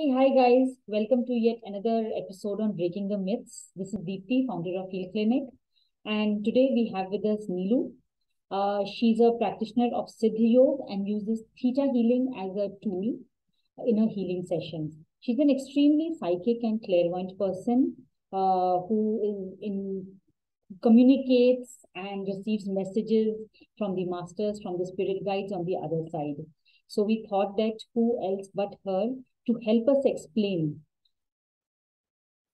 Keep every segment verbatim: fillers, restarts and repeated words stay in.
Hey, hi guys, welcome to yet another episode on Breaking the Myths. This is Deepti, founder of Heal Clinic, and today we have with us Neelu. Uh, she's a practitioner of Siddhi Yoga and uses Theta Healing as a tool in her healing sessions. She's an extremely psychic and clairvoyant person uh, who is in communicates and receives messages from the masters, from the spirit guides on the other side. So we thought that who else but her to help us explain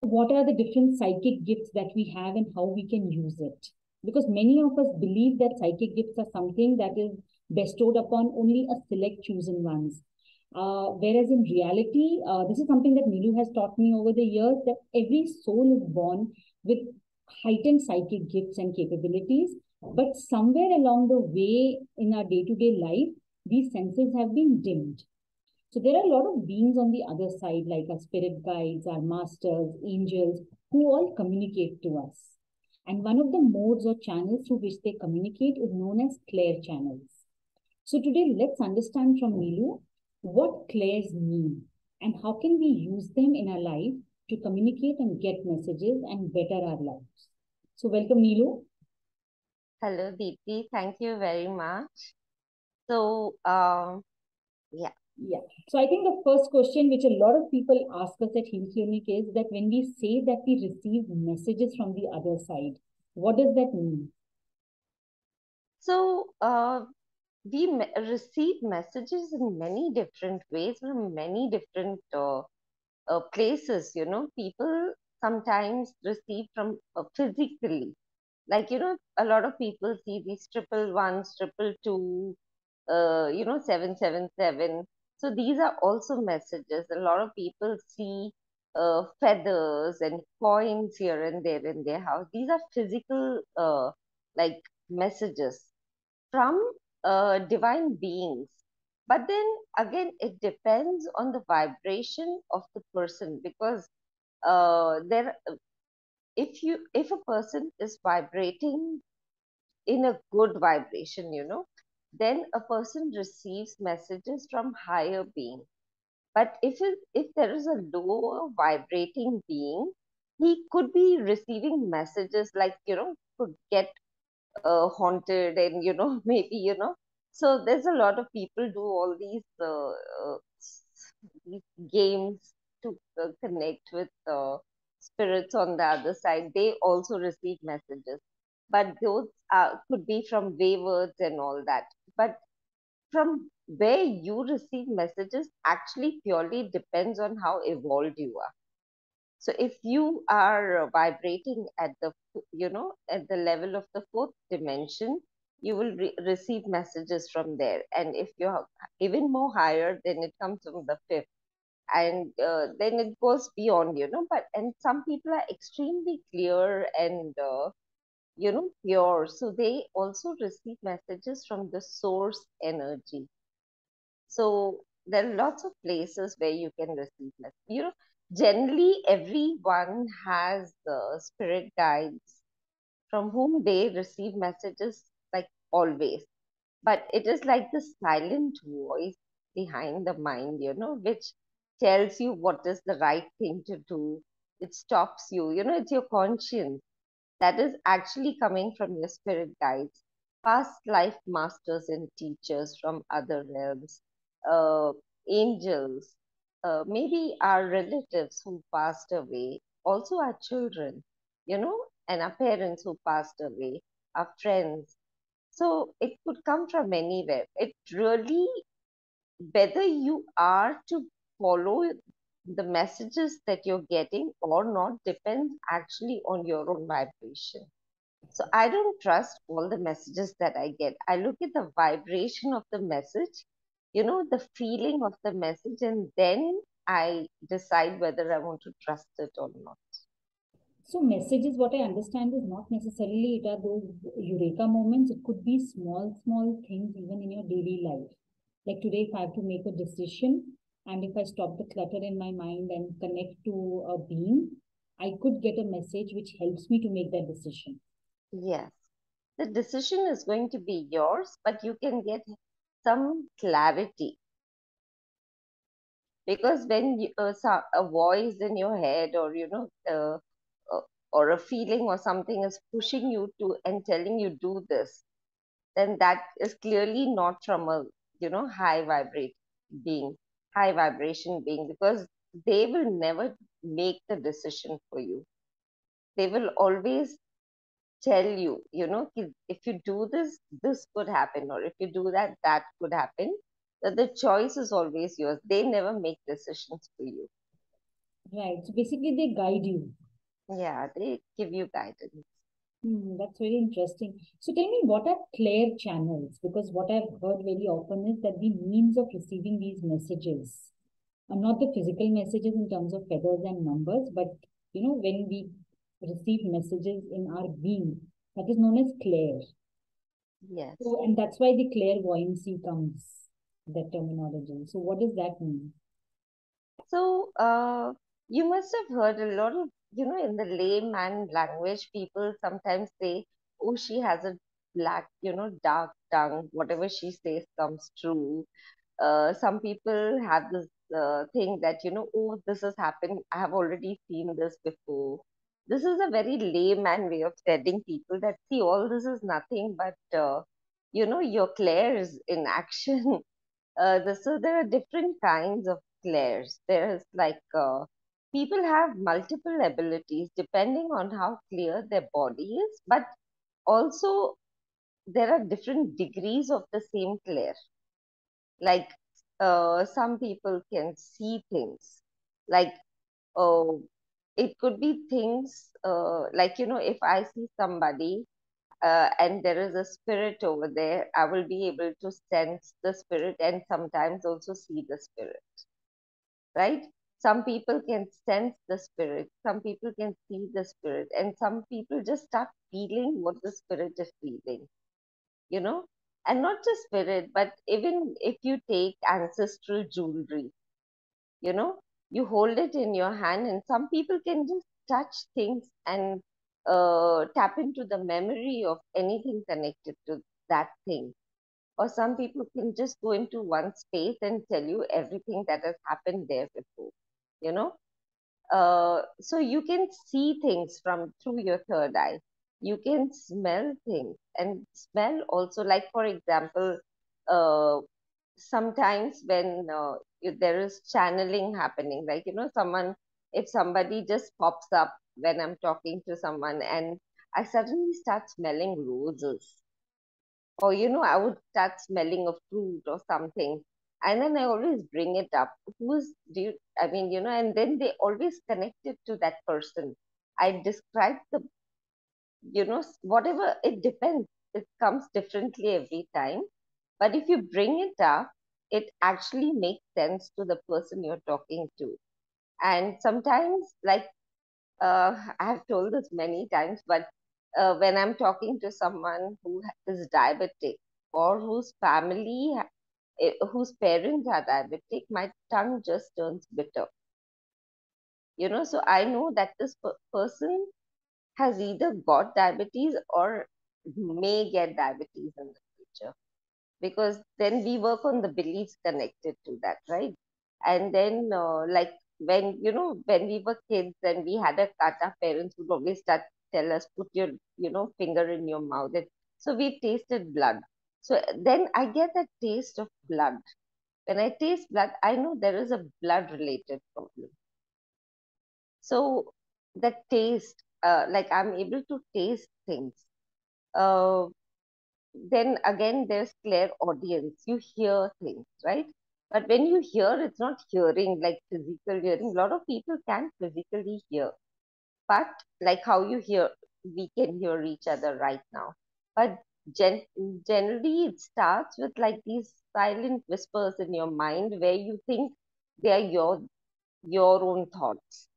what are the different psychic gifts that we have and how we can use it. Because many of us believe that psychic gifts are something that is bestowed upon only a select chosen ones. Uh, whereas in reality, uh, this is something that Neelu has taught me over the years, that every soul is born with heightened psychic gifts and capabilities. But somewhere along the way in our day-to-day life, these senses have been dimmed. So there are a lot of beings on the other side, like our spirit guides, our masters, angels, who all communicate to us. And one of the modes or channels through which they communicate is known as Clair channels. So today, let's understand from Neelu what Clairs mean and how can we use them in our life to communicate and get messages and better our lives. So welcome, Neelu. Hello, Deepti. Thank you very much. So, um, yeah. Yeah. So I think the first question which a lot of people ask us at Heal Clinic is that when we say that we receive messages from the other side, what does that mean? So, uh, we me- receive messages in many different ways from many different uh, Uh, places. You know, people sometimes receive from uh, physically, like, you know, a lot of people see these triple ones, triple two, uh, you know, seven, seven, seven. So these are also messages. A lot of people see uh, feathers and coins here and there in their house. These are physical, uh, like messages from uh, divine beings. But then again, it depends on the vibration of the person, because uh, there, if you if a person is vibrating in a good vibration, you know, then a person receives messages from higher being. But if it, if there is a lower vibrating being, he could be receiving messages like, you know, could get uh, haunted and, you know, maybe, you know. So there's a lot of people do all these, uh, uh, these games to uh, connect with uh, spirits on the other side. They also receive messages, but those are, could be from wayward and all that. But from where you receive messages actually purely depends on how evolved you are. So if you are vibrating at the, you know, at the level of the fourth dimension, you will re- receive messages from there. And if you're even more higher, then it comes from the fifth. And uh, then it goes beyond, you know. But and some people are extremely clear and, uh, you know, pure. So they also receive messages from the source energy. So there are lots of places where you can receive messages. You know, generally everyone has uh, spirit guides from whom they receive messages always, but it is like the silent voice behind the mind, you know, which tells you what is the right thing to do. It stops you, you know, it's your conscience that is actually coming from your spirit guides, past life masters and teachers from other realms, uh, angels, uh, maybe our relatives who passed away, also our children, you know, and our parents who passed away, our friends. So it could come from anywhere. It really, whether you are to follow the messages that you're getting or not, depends actually on your own vibration. So I don't trust all the messages that I get. I look at the vibration of the message, you know, the feeling of the message, and then I decide whether I want to trust it or not. So messages, what I understand, is not necessarily it are those eureka moments. It could be small, small things even in your daily life. Like today, if I have to make a decision and if I stop the clutter in my mind and connect to a being, I could get a message which helps me to make that decision. Yes. The decision is going to be yours, but you can get some clarity. Because when you, uh, a voice in your head, or you know, uh, or a feeling or something is pushing you to and telling you do this, then that is clearly not from a you know high vibrate being, high vibration being, because they will never make the decision for you. They will always tell you, you know, if you do this, this could happen, or if you do that, that could happen. That the choice is always yours. They never make decisions for you. Right. So basically, they guide you. Yeah, they give you guidance. Hmm, that's very interesting. So tell me, what are Clair channels? Because what I've heard very often is that the means of receiving these messages, and not the physical messages in terms of feathers and numbers, but you know, when we receive messages in our being, that is known as Clair. Yes. So, and that's why the clairvoyancy comes, that terminology. So what does that mean? So uh, you must have heard a lot of, you know, in the layman language, people sometimes say, oh, she has a black, you know, dark tongue, whatever she says comes true. Uh, some people have this uh, thing that, you know, oh, this has happened, I have already seen this before. This is a very layman way of telling people that, see, all this is nothing but, uh, you know, your clairs in action. Uh, the, so there are different kinds of clairs. There is like, uh, people have multiple abilities depending on how clear their body is, but also there are different degrees of the same clair. Like, uh, some people can see things, like, oh, it could be things uh, like, you know, if I see somebody uh, and there is a spirit over there, I will be able to sense the spirit and sometimes also see the spirit, right? Some people can sense the spirit, some people can see the spirit, and some people just start feeling what the spirit is feeling, you know? And not just spirit, but even if you take ancestral jewelry, you know, you hold it in your hand, and some people can just touch things and uh, tap into the memory of anything connected to that thing. Or some people can just go into one space and tell you everything that has happened there before, you know. Uh, so you can see things from through your third eye. You can smell things, and smell also, like, for example, uh, sometimes when uh, there is channeling happening, like, you know, someone, if somebody just pops up when I'm talking to someone and I suddenly start smelling roses, or, you know, I would start smelling a fruit or something. And then I always bring it up. Who's, do you, I mean, you know, and then they always connect it to that person. I describe the, you know, whatever, it depends. It comes differently every time. But if you bring it up, it actually makes sense to the person you're talking to. And sometimes, like, uh, I've told this many times, but uh, when I'm talking to someone who is diabetic, or whose family, whose parents are diabetic, my tongue just turns bitter. You know, so I know that this per person has either got diabetes or may get diabetes in the future. Because then we work on the beliefs connected to that, right? And then, uh, like, when, you know, when we were kids and we had a cut, our parents would always start tell us, put your, you know, finger in your mouth. And so we tasted blood. So then I get that taste of blood. When I taste blood, I know there is a blood-related problem. So that taste, uh, like, I'm able to taste things. Uh, Then again, there's clairaudience. You hear things, right? But when you hear, it's not hearing like physical hearing. A lot of people can physically hear, but like how you hear, we can hear each other right now. But gen generally, it starts with like these silent whispers in your mind where you think they are your your own thoughts,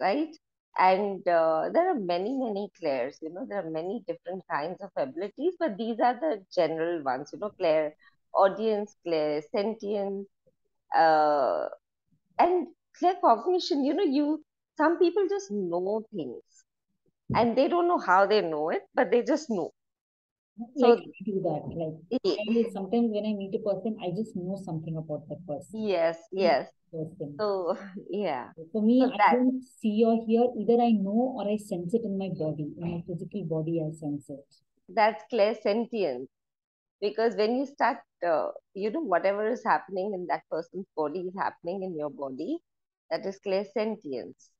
right? And uh, there are many, many clairs, you know, there are many different kinds of abilities, but these are the general ones, you know, clairaudience, clairsentience, uh, and claircognition. You know, you, some people just know things and they don't know how they know it, but they just know. So like, I do that. Like yeah. sometimes when I meet a person, I just know something about that person. Yes, yes. Person. So yeah. For me, so I that. don't see or hear. Either I know or I sense it in my body, in my physical body. I sense it. That's clairsentience. Because when you start, uh, you know, whatever is happening in that person's body is happening in your body. That is clairsentience.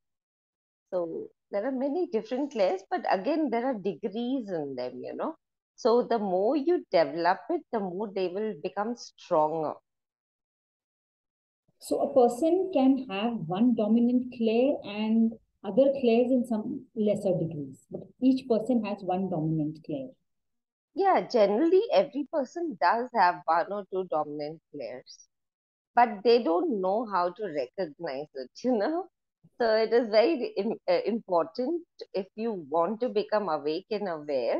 So there are many different clairs, but again, there are degrees in them, you know. So the more you develop it, the more they will become stronger. So a person can have one dominant clair and other clairs in some lesser degrees, but each person has one dominant clair. Yeah, generally every person does have one or two dominant clairs, but they don't know how to recognize it, you know. So it is very important if you want to become awake and aware.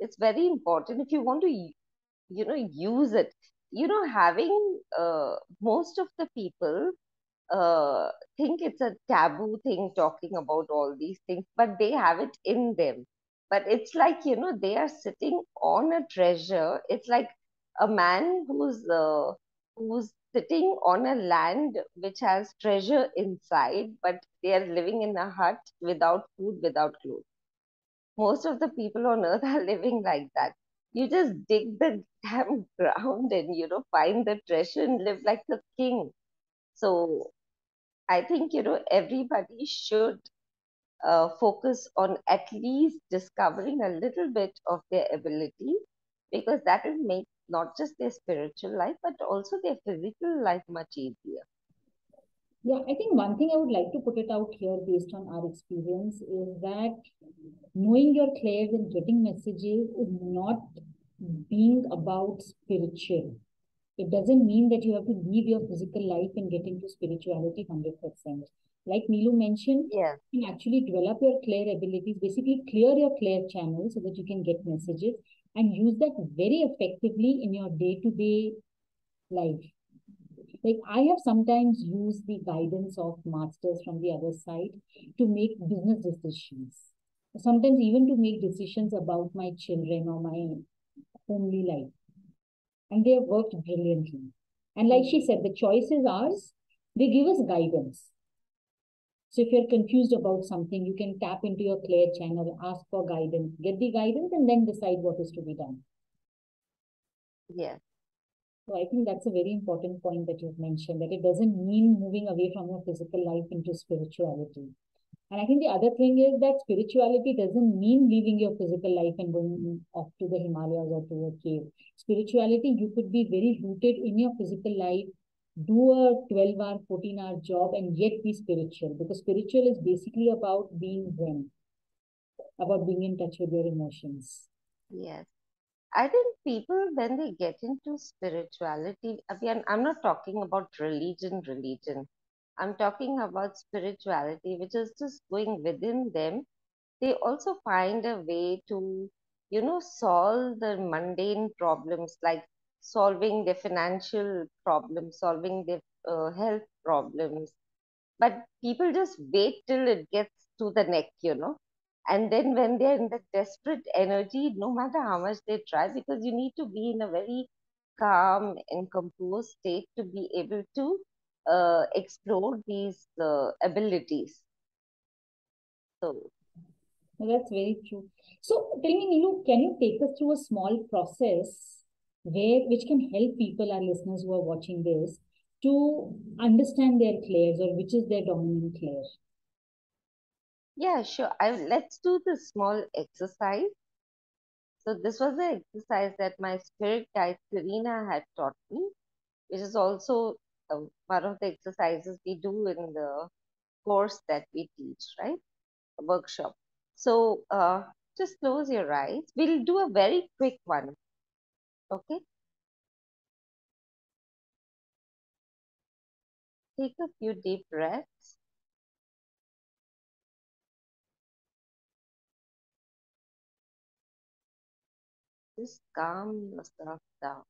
It's very important if you want to, you know, use it. You know, having uh, most of the people uh, think it's a taboo thing talking about all these things, but they have it in them. But it's like, you know, they are sitting on a treasure. It's like a man who's uh, who's sitting on a land which has treasure inside, but they are living in a hut without food, without clothes. Most of the people on earth are living like that. You just dig the damn ground and, you know, find the treasure and live like a king. So I think, you know, everybody should uh, focus on at least discovering a little bit of their ability, because that will make not just their spiritual life, but also their physical life much easier. Yeah, I think one thing I would like to put it out here based on our experience is that knowing your clairs and getting messages is not being about spiritual. It doesn't mean that you have to leave your physical life and get into spirituality one hundred percent. Like Neelu mentioned, yeah. you can actually develop your clair abilities, basically clear your clair channels so that you can get messages and use that very effectively in your day-to-day life. Like I have sometimes used the guidance of masters from the other side to make business decisions. Sometimes even to make decisions about my children or my family life. And they have worked brilliantly. And like she said, the choice is ours. They give us guidance. So if you're confused about something, you can tap into your Clair channel, ask for guidance, get the guidance, and then decide what is to be done. Yeah. So I think that's a very important point that you've mentioned, that it doesn't mean moving away from your physical life into spirituality. And I think the other thing is that spirituality doesn't mean leaving your physical life and going off to the Himalayas or to a cave. Spirituality, you could be very rooted in your physical life, do a twelve-hour, fourteen-hour job and yet be spiritual. Because spiritual is basically about being Zen, about being in touch with your emotions. Yes. I think people, when they get into spirituality, again, I'm not talking about religion, religion. I'm talking about spirituality, which is just going within them. They also find a way to, you know, solve the mundane problems, like solving their financial problems, solving their uh, health problems. But people just wait till it gets to the neck, you know. And then when they're in the desperate energy, no matter how much they try, because you need to be in a very calm and composed state to be able to uh, explore these uh, abilities. So well, that's very true. So tell me, Neelu, can you take us through a small process where which can help people, our listeners who are watching this, to understand their clairs or which is their dominant clair? Yeah, sure. I, let's do this small exercise. So this was the exercise that my spirit guide Karina had taught me, which is also uh, one of the exercises we do in the course that we teach, right? A workshop. So uh, just close your eyes. We'll do a very quick one. Okay? Take a few deep breaths. Just calm yourself down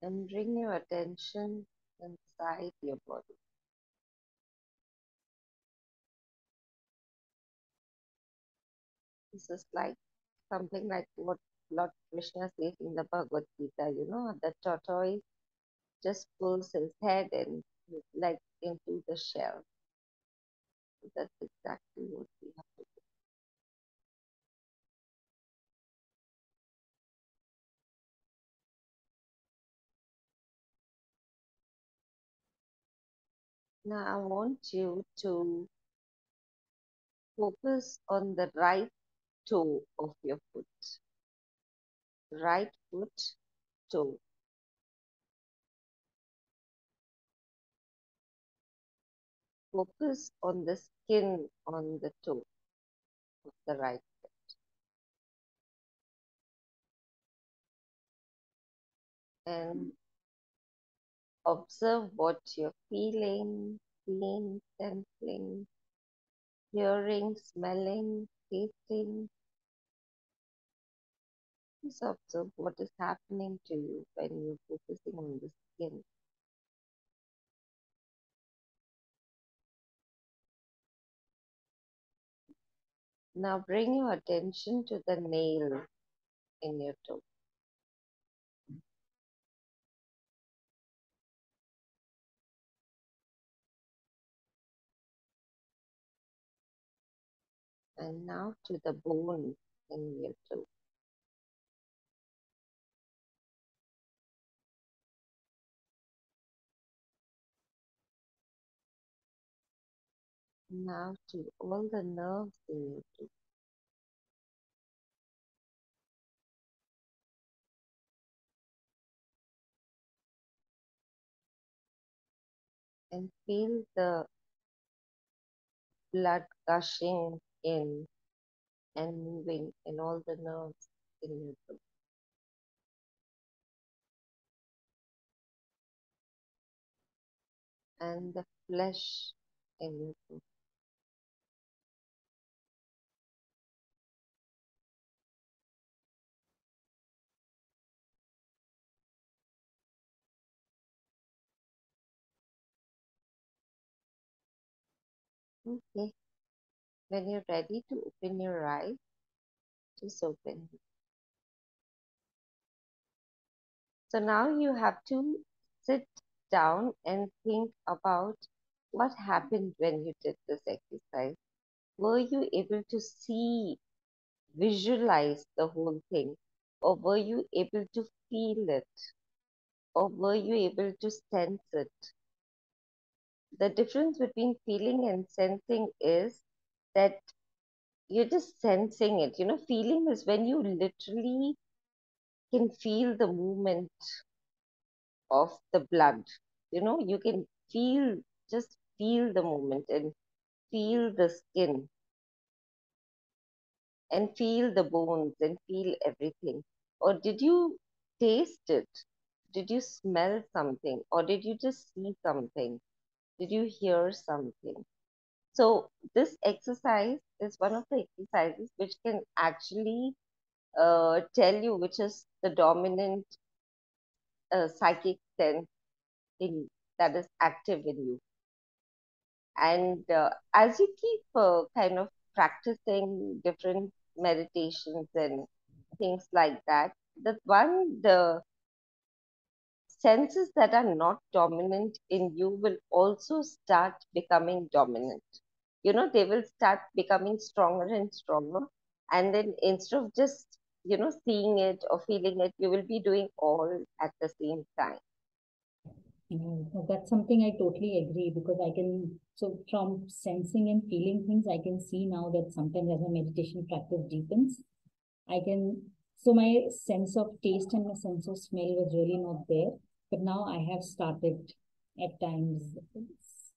and bring your attention inside your body. This is like something like what Lord Krishna says in the Bhagavad Gita, you know, the tortoise just pulls his head and his leg into the shell. So that's exactly what we have to do. Now I want you to focus on the right toe of your foot. Right foot, toe. Focus on the skin on the toe of the right foot. And observe what you're feeling, seeing, sensing, hearing, smelling, tasting. Just observe what is happening to you when you're focusing on the skin. Now bring your attention to the nail in your toe. And now to the bone in your toe. Now to all the nerves in your toe. And feel the blood gushing in and moving in all the nerves in your body. And the flesh in your body. Okay. When you're ready to open your eyes, just open. So now you have to sit down and think about what happened when you did this exercise. Were you able to see, visualize the whole thing? Or were you able to feel it? Or were you able to sense it? The difference between feeling and sensing is that you're just sensing it. You know, feeling is when you literally can feel the movement of the blood. You know, you can feel, just feel the movement and feel the skin and feel the bones and feel everything. Or did you taste it? Did you smell something? Or did you just see something? Did you hear something? So this exercise is one of the exercises which can actually uh, tell you which is the dominant uh, psychic sense in, that is active in you. And uh, as you keep uh, kind of practicing different meditations and things like that, the one, the senses that are not dominant in you will also start becoming dominant. You know, they will start becoming stronger and stronger. And then instead of just, you know, seeing it or feeling it, you will be doing all at the same time. Yeah, that's something I totally agree, because I can, so from sensing and feeling things, I can see now that sometimes as my meditation practice deepens, I can, so my sense of taste and my sense of smell was really not there. But now I have started at times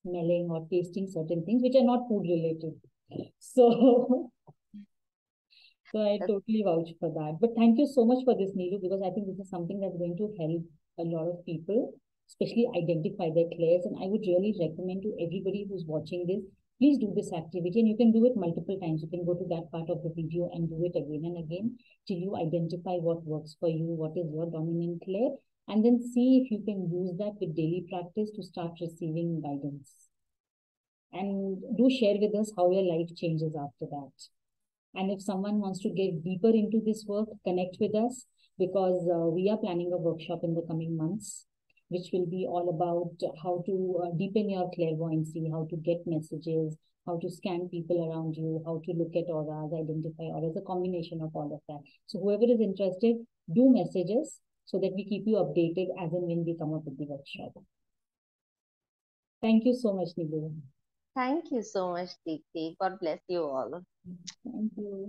smelling or tasting certain things which are not food related. So, so I totally vouch for that. But thank you so much for this, Neelu, because I think this is something that's going to help a lot of people, especially identify their clairs. And I would really recommend to everybody who's watching this, please do this activity, and you can do it multiple times. You can go to that part of the video and do it again and again till you identify what works for you, what is your dominant clair, and then see if you can use that with daily practice to start receiving guidance. And do share with us how your life changes after that. And if someone wants to get deeper into this work, connect with us, because uh, we are planning a workshop in the coming months, which will be all about how to uh, deepen your clairvoyancy, how to get messages, how to scan people around you, how to look at auras, identify auras, a combination of all of that. So whoever is interested, do message us so that we keep you updated as and when we come up with the workshop. Thank you so much, Neelu. Thank you so much, Deepti. God bless you all. Thank you.